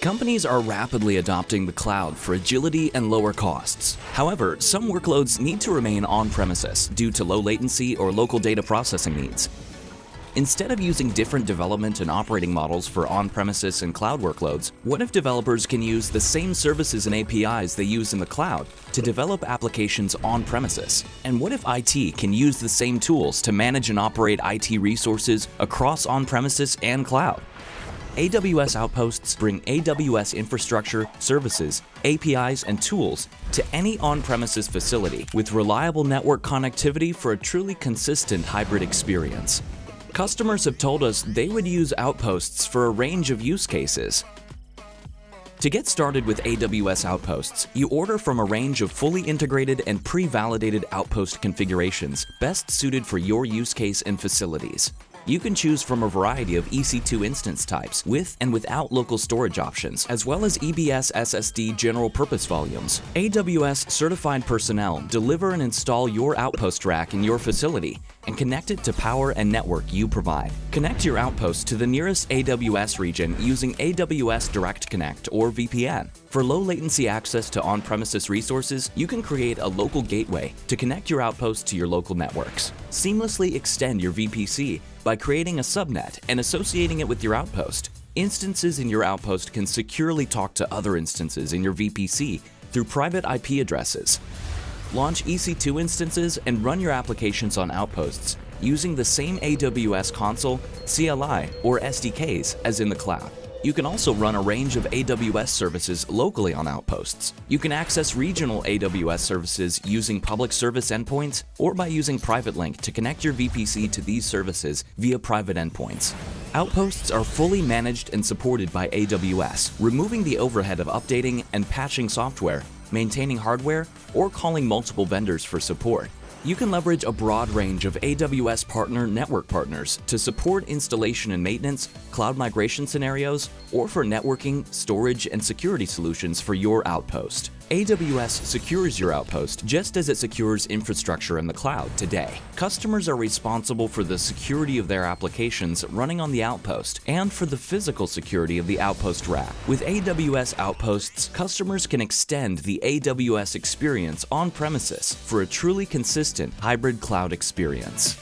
Companies are rapidly adopting the cloud for agility and lower costs. However, some workloads need to remain on-premises due to low latency or local data processing needs. Instead of using different development and operating models for on-premises and cloud workloads, what if developers can use the same services and APIs they use in the cloud to develop applications on-premises? And what if IT can use the same tools to manage and operate IT resources across on-premises and cloud? AWS Outposts bring AWS infrastructure, services, APIs, and tools to any on-premises facility with reliable network connectivity for a truly consistent hybrid experience. Customers have told us they would use Outposts for a range of use cases. To get started with AWS Outposts, you order from a range of fully integrated and pre-validated Outpost configurations best suited for your use case and facilities. You can choose from a variety of EC2 instance types with and without local storage options, as well as EBS SSD general purpose volumes. AWS certified personnel deliver and install your Outpost rack in your facility and connect it to power and network you provide. Connect your Outpost to the nearest AWS region using AWS Direct Connect or VPN. For low latency access to on-premises resources, you can create a local gateway to connect your Outpost to your local networks. Seamlessly extend your VPC by creating a subnet and associating it with your Outpost. Instances in your Outpost can securely talk to other instances in your VPC through private IP addresses. Launch EC2 instances and run your applications on Outposts using the same AWS console, CLI, or SDKs as in the cloud. You can also run a range of AWS services locally on Outposts. You can access regional AWS services using public service endpoints or by using PrivateLink to connect your VPC to these services via private endpoints. Outposts are fully managed and supported by AWS, removing the overhead of updating and patching software, maintaining hardware, or calling multiple vendors for support. You can leverage a broad range of AWS partner network partners to support installation and maintenance, cloud migration scenarios, or for networking, storage, and security solutions for your Outpost. AWS secures your Outpost just as it secures infrastructure in the cloud today. Customers are responsible for the security of their applications running on the Outpost and for the physical security of the Outpost rack. With AWS Outposts, customers can extend the AWS experience on-premises for a truly consistent hybrid cloud experience.